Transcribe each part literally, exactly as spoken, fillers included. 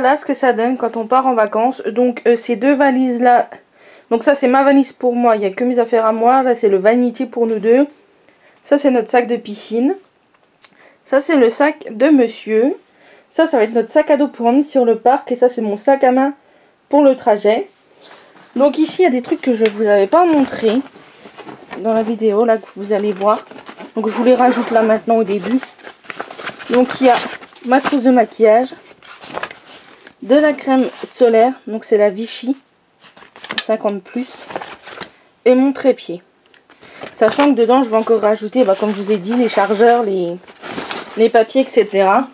voilà ce que ça donne quand on part en vacances. Donc euh, ces deux valises là, donc ça c'est ma valise pour moi, il n'y a que mes affaires à moi. Là c'est le vanity pour nous deux. Ça c'est notre sac de piscine. Ça c'est le sac de monsieur. Ça ça va être notre sac à dos pour emmener sur le parc. Et ça c'est mon sac à main pour le trajet. Donc ici il y a des trucs que je ne vous avais pas montré dans la vidéo là que vous allez voir. Donc je vous les rajoute là maintenant au début. Donc il y a ma trousse de maquillage, de la crème solaire, donc c'est la Vichy cinquante plus, et mon trépied. Sachant que dedans je vais encore rajouter, bah, comme je vous ai dit, les chargeurs, les, les papiers, et cetera.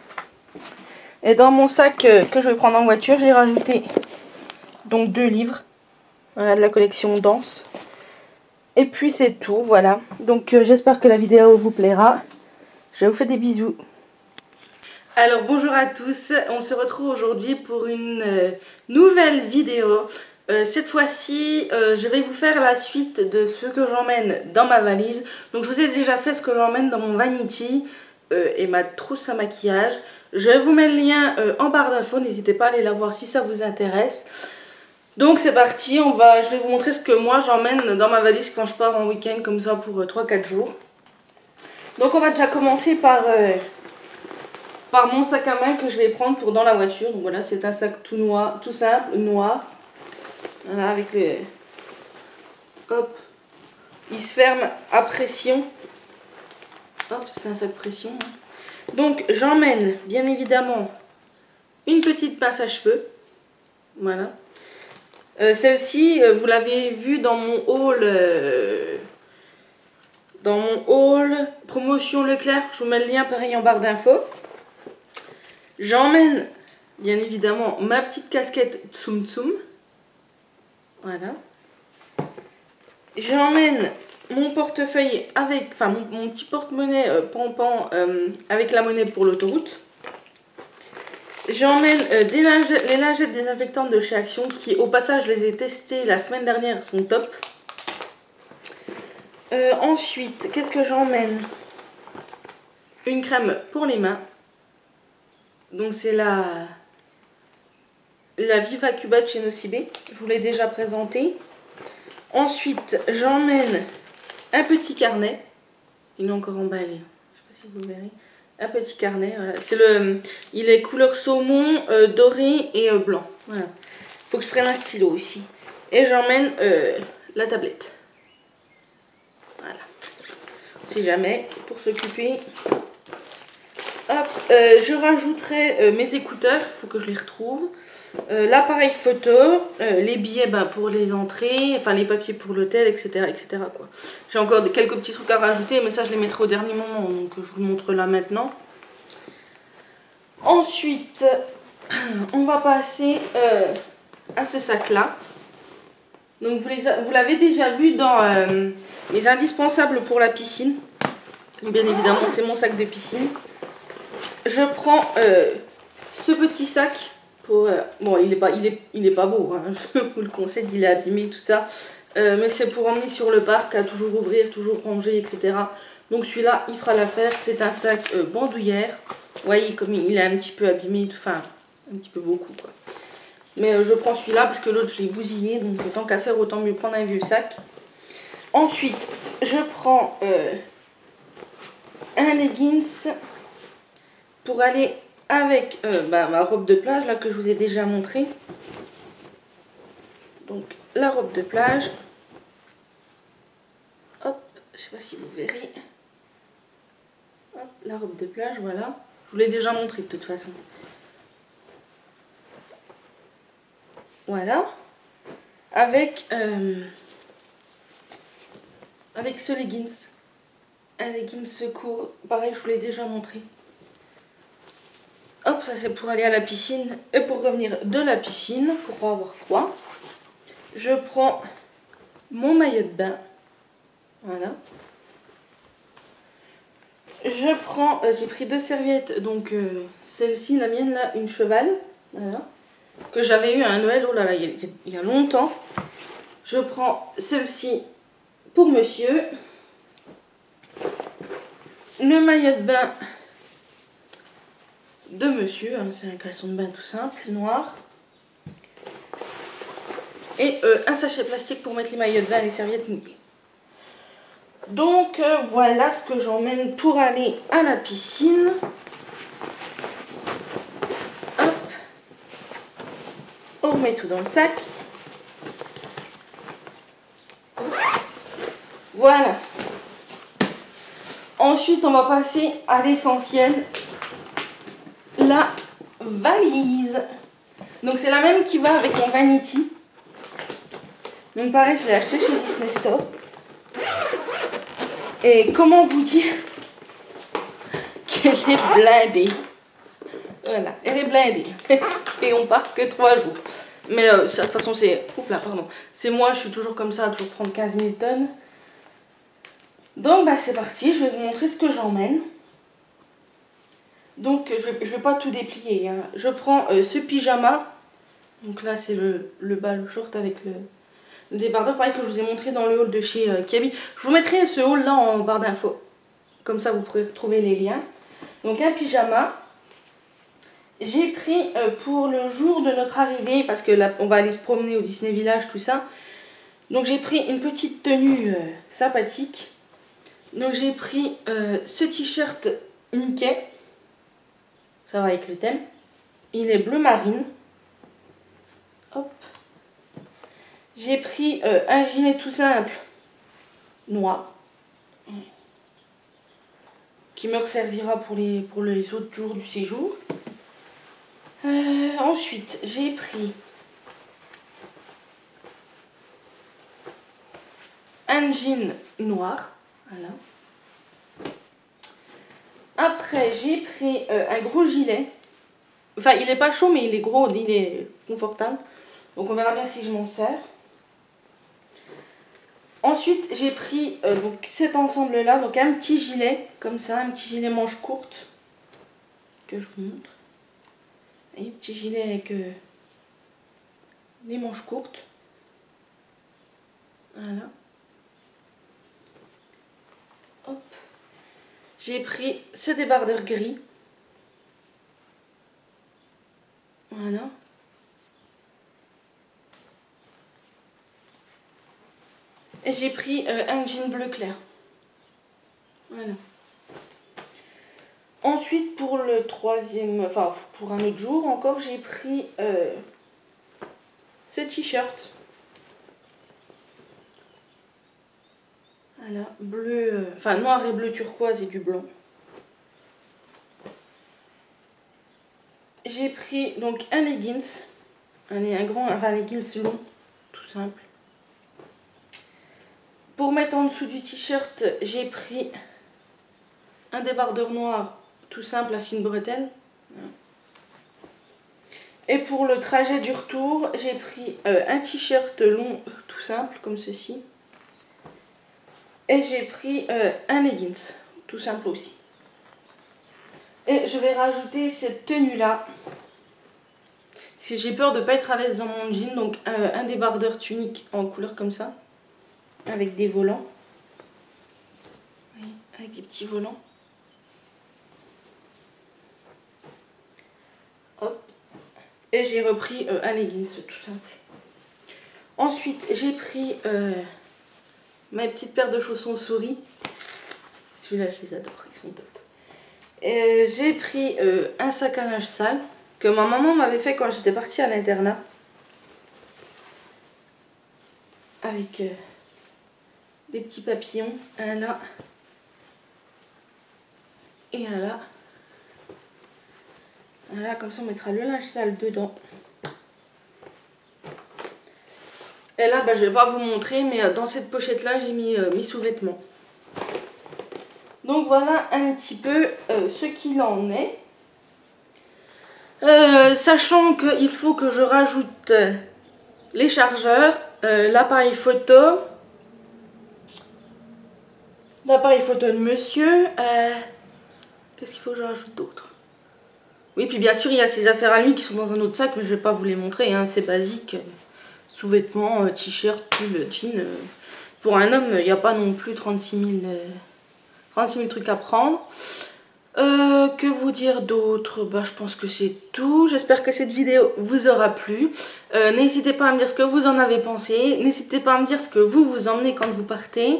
Et dans mon sac euh, que je vais prendre en voiture, j'ai rajouté donc deux livres, voilà, de la collection Danse. Et puis c'est tout, voilà. Donc euh, j'espère que la vidéo vous plaira. Je vous fais des bisous. Alors bonjour à tous, on se retrouve aujourd'hui pour une euh, nouvelle vidéo. Euh, cette fois-ci, euh, je vais vous faire la suite de ce que j'emmène dans ma valise. Donc je vous ai déjà fait ce que j'emmène dans mon vanity euh, et ma trousse à maquillage. Je vous mets le lien euh, en barre d'infos, n'hésitez pas à aller la voir si ça vous intéresse. Donc c'est parti, on va, je vais vous montrer ce que moi j'emmène dans ma valise quand je pars en week-end comme ça pour euh, trois quatre jours. Donc on va déjà commencer par... Euh, par mon sac à main que je vais prendre pour dans la voiture. Donc voilà, c'est un sac tout noir, tout simple, noir. Voilà, avec le... Hop. Il se ferme à pression. Hop, c'est un sac pression. Donc j'emmène, bien évidemment, une petite pince à cheveux. Voilà. Euh, Celle-ci, vous l'avez vu dans mon haul... Euh... Dans mon haul promotion Leclerc. Je vous mets le lien, pareil, en barre d'infos. J'emmène, bien évidemment, ma petite casquette Tsum Tsum. Voilà. J'emmène mon portefeuille avec, enfin mon, mon petit porte-monnaie euh, pan-pan euh, avec la monnaie pour l'autoroute. J'emmène euh, des lingettes, les lingettes désinfectantes de chez Action qui, au passage, je les ai testées la semaine dernière, sont top. Euh, ensuite, qu'est-ce que j'emmène? Une crème pour les mains. Donc c'est la, la Viva Cuba de chez Nocibé. Je vous l'ai déjà présentée. Ensuite, j'emmène un petit carnet. Il est encore emballé. Je sais pas si vous verrez. Un petit carnet. Voilà. C'est le, il est couleur saumon, euh, doré et euh, blanc. Voilà. Faut que je prenne un stylo aussi. Et j'emmène euh, la tablette. Voilà. Si jamais, pour s'occuper... Hop, euh, je rajouterai euh, mes écouteurs, il faut que je les retrouve, euh, l'appareil photo, euh, les billets bah, pour les entrées, enfin les papiers pour l'hôtel, et cetera et cetera quoi. J'ai encore quelques petits trucs à rajouter, mais ça je les mettrai au dernier moment, donc je vous le montre là maintenant. Ensuite, on va passer euh, à ce sac là. Donc vous les a, vous l'avez déjà vu dans euh, mes indispensables pour la piscine. Bien évidemment, c'est mon sac de piscine. Je prends euh, ce petit sac pour... Euh, bon, il n'est pas, il est, il est pas beau, hein, je vous le conseille, il est abîmé, tout ça. Euh, mais c'est pour emmener sur le parc, à toujours ouvrir, toujours ranger, et cetera. Donc celui-là, il fera l'affaire. C'est un sac euh, bandoulière. Vous voyez, comme il, il est un petit peu abîmé, enfin, un petit peu beaucoup, quoi. Mais euh, je prends celui-là parce que l'autre, je l'ai bousillé. Donc tant qu'à faire, autant mieux prendre un vieux sac. Ensuite, je prends euh, un leggings... pour aller avec euh, bah, ma robe de plage, là que je vous ai déjà montré. Donc la robe de plage. Hop, je sais pas si vous verrez. Hop, la robe de plage, voilà. Je vous l'ai déjà montré de toute façon. Voilà. Avec, euh, avec ce leggings. Un leggings secours. Pareil, je vous l'ai déjà montré. Hop, ça c'est pour aller à la piscine et pour revenir de la piscine, pour pas avoir froid. Je prends mon maillot de bain. Voilà. Je prends, euh, j'ai pris deux serviettes, donc euh, celle-ci, la mienne là, une cheval. Voilà. Que j'avais eu à un Noël, oh là là, il y, il y a longtemps. Je prends celle-ci pour monsieur. Le maillot de bain. de monsieur, hein, c'est un caleçon de bain tout simple, noir. Et euh, un sachet plastique pour mettre les maillots de bain et les serviettes mouillées. Donc euh, voilà ce que j'emmène pour aller à la piscine. Hop. On remet tout dans le sac. Voilà. Ensuite on va passer à l'essentiel. La valise. Donc c'est la même qui va avec mon vanity. Même pareil, je l'ai acheté chez Disney Store. Et comment vous dire qu'elle est blindée. Voilà, elle est blindée. Et on part que trois jours. Mais euh, ça, de toute façon, c'est... Oups là, pardon. C'est moi, je suis toujours comme ça, à toujours prendre quinze mille tonnes. Donc, bah, c'est parti. Je vais vous montrer ce que j'emmène. Donc, je vais, je vais pas tout déplier. Hein. Je prends euh, ce pyjama. Donc là, c'est le, le bas, le short avec le... Le débardeur, pareil, que je vous ai montré dans le haul de chez euh, Kiabi. Je vous mettrai ce haul là en barre d'infos. Comme ça, vous pourrez retrouver les liens. Donc, un pyjama. J'ai pris euh, pour le jour de notre arrivée, parce que là, on va aller se promener au Disney Village, tout ça. Donc, j'ai pris une petite tenue euh, sympathique. Donc, j'ai pris euh, ce t-shirt Mickey. Ça va avec le thème. Il est bleu marine. Hop. J'ai pris euh, un gilet tout simple, noir, qui me resservira pour les, pour les autres jours du séjour. Euh, ensuite, j'ai pris un jean noir. Voilà. Après, j'ai pris euh, un gros gilet. Enfin, il n'est pas chaud, mais il est gros, il est confortable. Donc, on verra bien si je m'en sers. Ensuite, j'ai pris euh, donc, cet ensemble-là, donc un petit gilet, comme ça, un petit gilet manche courte, que je vous montre. Et un petit gilet avec euh, les manches courtes. Voilà. Hop. J'ai pris ce débardeur gris. Voilà. Et j'ai pris euh, un jean bleu clair. Voilà. Ensuite, pour le troisième... Enfin, pour un autre jour encore, j'ai pris euh, ce t-shirt. Voilà. Bleu... Euh, enfin, noir et bleu turquoise et du blanc. J'ai pris, donc, un leggings. Un, un grand... Enfin, un leggings long. Tout simple. Pour mettre en dessous du t-shirt, j'ai pris un débardeur noir tout simple à fine bretelle. Et pour le trajet du retour, j'ai pris euh, un t-shirt long tout simple comme ceci. Et j'ai pris euh, un leggings tout simple aussi. Et je vais rajouter cette tenue là. Parce que j'ai peur de ne pas être à l'aise dans mon jean, donc euh, un débardeur tunique en couleur comme ça. Avec des volants. Oui, avec des petits volants. Hop. Et j'ai repris euh, un leggings tout simple. Ensuite, j'ai pris euh, ma petite paire de chaussons souris. Celui-là, je les adore, ils sont top. Et j'ai pris euh, un sac à linge sale que ma maman m'avait fait quand j'étais partie à l'internat. Avec... Euh, des petits papillons, un là et un là. Un là, comme ça on mettra le linge sale dedans. Et là, bah, je vais pas vous montrer, mais dans cette pochette là j'ai mis euh, mes sous-vêtements. Donc voilà un petit peu euh, ce qu'il en est. Euh, sachant qu'il faut que je rajoute euh, les chargeurs, euh, l'appareil photo. L'appareil photo de monsieur. Euh, Qu'est-ce qu'il faut que je rajoute d'autre? Oui, puis bien sûr, il y a ses affaires à lui qui sont dans un autre sac, mais je ne vais pas vous les montrer. Hein, c'est basique. Sous-vêtements, t-shirt, pull, jean. Pour un homme, il n'y a pas non plus trente-six mille, euh, trente-six mille trucs à prendre. Euh, que vous dire d'autre? Bah, je pense que c'est tout. J'espère que cette vidéo vous aura plu. Euh, n'hésitez pas à me dire ce que vous en avez pensé. N'hésitez pas à me dire ce que vous vous emmenez quand vous partez.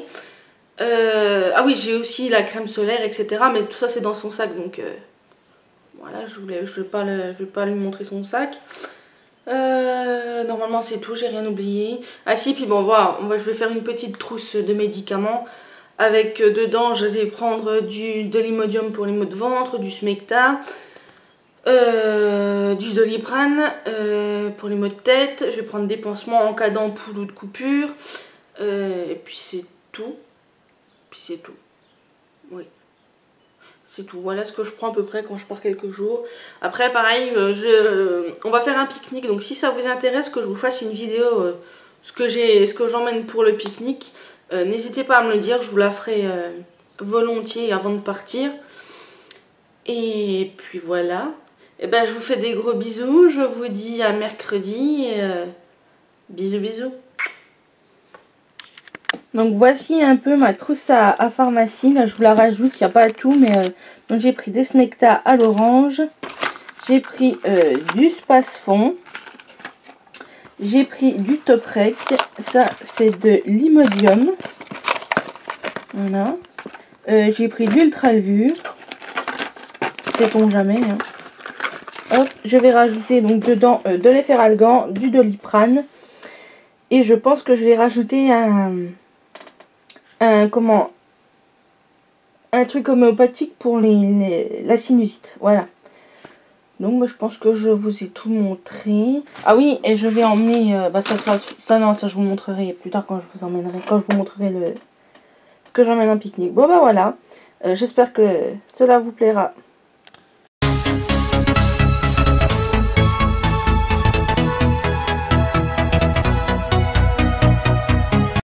Euh, ah oui, j'ai aussi la crème solaire, et cetera. Mais tout ça, c'est dans son sac. Donc euh, voilà, je voulais, je vais pas le, je vais pas lui montrer son sac. Euh, normalement, c'est tout. J'ai rien oublié. Ah si, puis bon, voilà. On va, je vais faire une petite trousse de médicaments. Avec euh, dedans, je vais prendre du, de l'Imodium pour les maux de ventre, du Smecta, euh, du Doliprane euh, pour les maux de tête. Je vais prendre des pansements en cas d'ampoule ou de coupure. Euh, et puis c'est tout. Puis c'est tout. Oui. C'est tout. Voilà ce que je prends à peu près quand je pars quelques jours. Après, pareil, euh, je, euh, on va faire un pique-nique. Donc si ça vous intéresse, que je vous fasse une vidéo, euh, ce que j'ai, ce que j'emmène pour le pique-nique. Euh, n'hésitez pas à me le dire, je vous la ferai euh, volontiers avant de partir. Et puis voilà. Et ben, je vous fais des gros bisous, je vous dis à mercredi. Et, euh, bisous bisous. Donc voici un peu ma trousse à, à pharmacie. Là, je vous la rajoute, il n'y a pas à tout, mais euh, donc j'ai pris des Smecta à l'orange. J'ai pris euh, du Spasfon. J'ai pris du toprec, ça c'est de l'Imodium, voilà. Euh, j'ai pris de l'ultralvure, sait-on jamais. Hein. Hop, je vais rajouter donc dedans euh, de l'efferalgan, du doliprane, et je pense que je vais rajouter un, un comment, un truc homéopathique pour les, les la sinusite, voilà. Donc moi, je pense que je vous ai tout montré. Ah oui, et je vais emmener... Euh, bah ça, ça, ça, non, ça je vous montrerai plus tard quand je vous emmènerai, quand je vous montrerai le... que j'emmène un pique-nique. Bon bah voilà, euh, j'espère que cela vous plaira.